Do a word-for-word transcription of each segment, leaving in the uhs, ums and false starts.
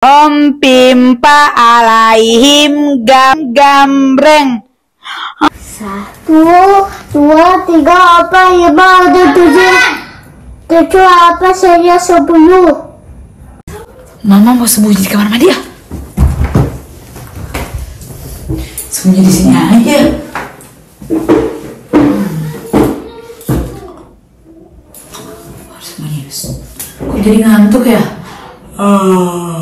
Om pimpa alaihim gam gambreng. Satu, dua, tiga, apa, lima, ada tujuh, tujuh, apa, saya sepuluh. Mama mau sembunyi di kamar mandi ya? Sembunyi di sini aja. Harus sembunyi. Kok jadi ngantuk ya? Oh.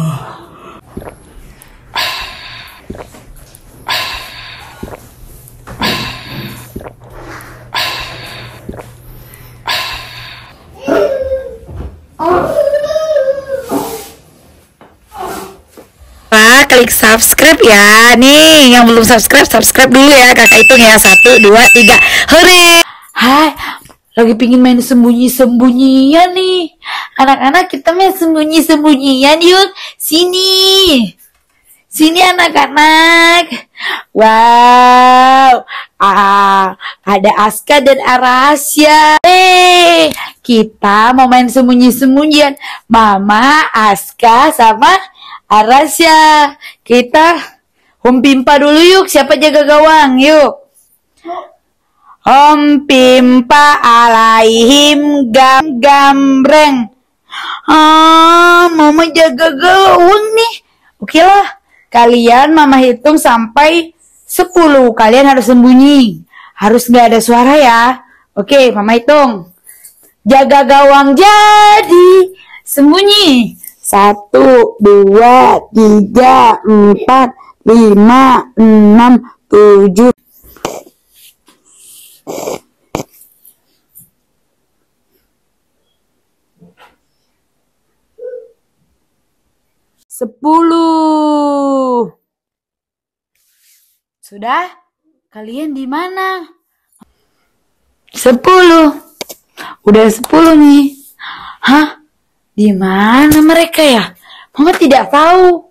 Klik subscribe ya. Nih yang belum subscribe, subscribe dulu ya. Kakak hitung ya, satu, dua, tiga. Hore. Hai, lagi pingin main sembunyi-sembunyian nih. Anak-anak, kita main sembunyi-sembunyian yuk. Sini. Sini anak-anak. Wow. Ah, ada Aska dan Arasya. Hey, kita mau main sembunyi-sembunyian. Mama, Aska sama Arasya, kita Om Pimpa dulu yuk. Siapa jaga gawang? Yuk. Om Pimpa alaihim gam gambreng. Ah, mama jaga gawang nih. Oke lah, kalian mama hitung sampai sepuluh. Kalian harus sembunyi. Harus nggak ada suara ya. Oke, mama hitung. Jaga gawang jadi sembunyi. Satu, dua, tiga, empat, lima, enam, tujuh. Sepuluh. Sudah? Kalian di mana? Sepuluh. Udah sepuluh nih. Hah? Di mana mereka ya? Mama tidak tahu.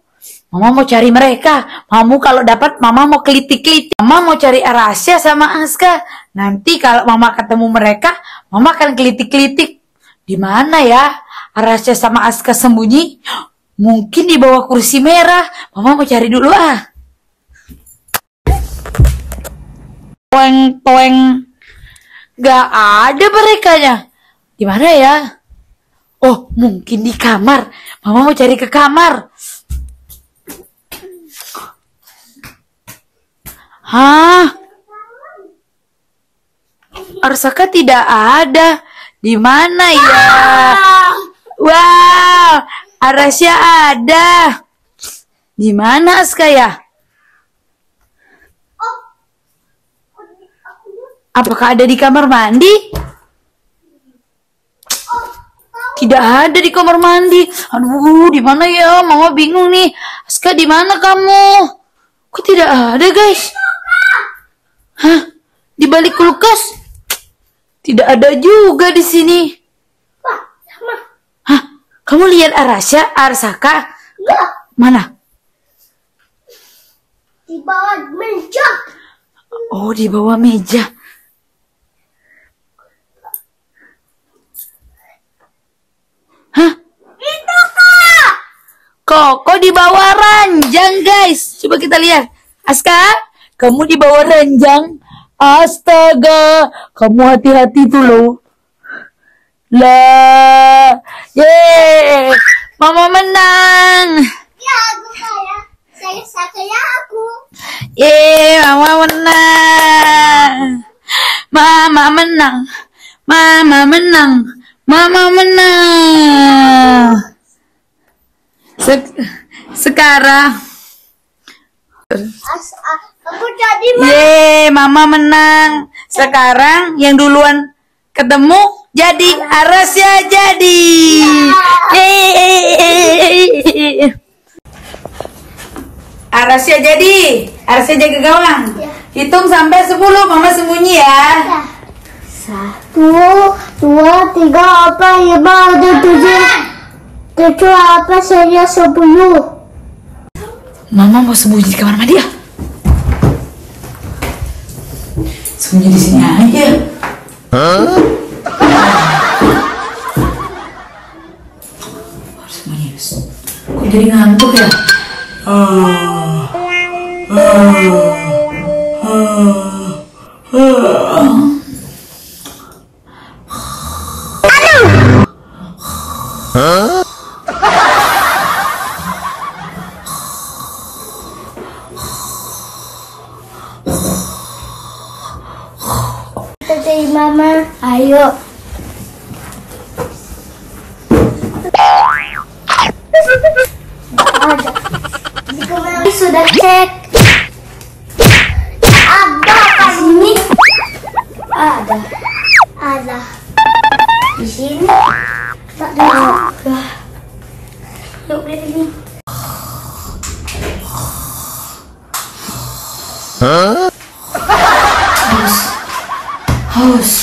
Mama mau cari mereka. Mama kalau dapat, Mama mau kelitik-kelitik. Mama mau cari Arasya sama Aska. Nanti kalau Mama ketemu mereka, Mama akan kelitik-kelitik. Di mana ya? Arasya sama Aska sembunyi? Mungkin di bawah kursi merah. Mama mau cari dulu ah. Toeng-toeng. Gak ada merekanya. Di mana ya? Oh, mungkin di kamar. Mama mau cari ke kamar. Hah? Arsaka tidak ada. Di mana ya? Wow, Arasya ada. Di mana Aska ya? Apakah ada di kamar mandi? Tidak ada di kamar mandi. Aduh, di mana ya? Mama bingung nih. Aska, di mana kamu? Kok tidak ada, guys? Hah? Di balik kulkas? Tidak ada juga di sini. Hah? Kamu lihat Arasya, Arsaka? Mana? Di bawah meja. Oh, di bawah meja. Koko di bawah ranjang, guys. Coba kita lihat. Aska, kamu di bawah ranjang. Astaga, kamu hati-hati tuh loh. Lah, yeay, Mama menang. Ya, aku kalah. Saya sakitnya aku. Yeay, Mama menang. Mama menang. Mama menang. Mama menang. Sek sekarang As, aku jadi ma Yeay, Mama menang. Sekarang yang duluan ketemu jadi Arasya jadi. Yeah. Arasya jadi. Arasya jaga gawang. Yeah. Hitung sampai sepuluh, Mama sembunyi ya. Yeah. Satu, dua, tiga, empat, lima, enam, tujuh. Tujuh apa saya sepuluh. Mama mau sembunyi di kamar mandi ya? Sembunyi di sini aja. Huh? Harus sembunyi. Kok jadi ngantuk ya? Uh, uh, uh, uh. Huh? Tadi mama, ayo. Sudah cek. Ada di sini. Ada. Ada. Di sini. Tak ada. Yuk lihat ini. Hah? Haus. Haus.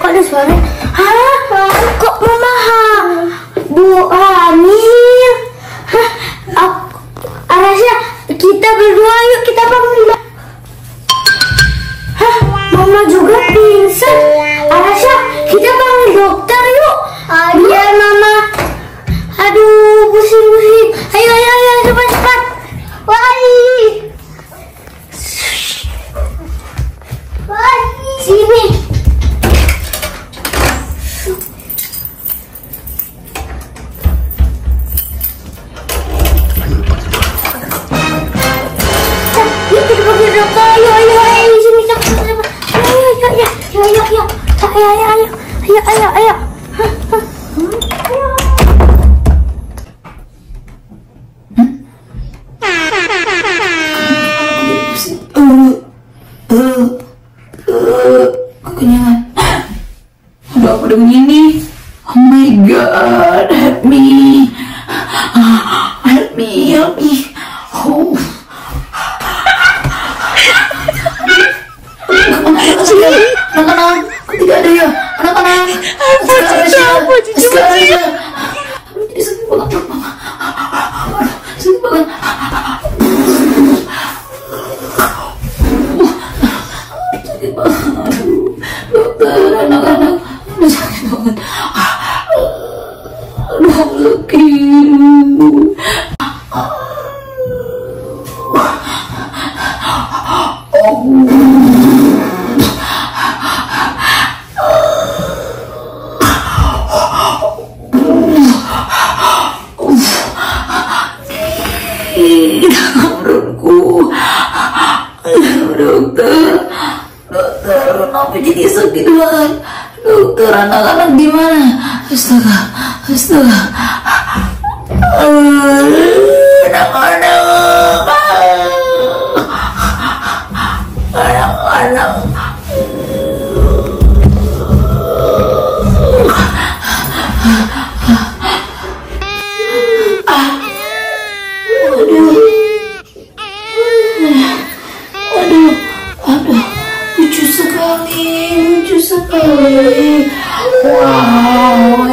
Kok ada suara? Hah? Kok mama Bu hamil? Hah? Arasya, kita berdua yuk kita bangun. Hah? Mama juga pingsan. Arasya, kita panggil dokter yuk. Iya mama. Aduh, pusing-pusing. Ayo, ayo, ayo, cepat-cepat. Wai. Wai. Sini. Ayo, ayo, ayo, ayo, ayo. Kekenyangan. Udah udah begini. Oh my god, help me, help me, help me. Oh. Anak-anak, tidak ada ya? Anak-anak, apa siapa? Sekarang aja. Sakit banget, mama. Sakit banget. Sakit banget. Dokter, anak-anak, sakit banget. Aduh, sakit. Dokter, dokter, kenapa jadi sakit banget? Dokter, anak-anak gimana? Astaga, astaga. Anak-anak, anak-anak. Lucu sekali. Wow, I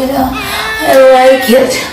like it.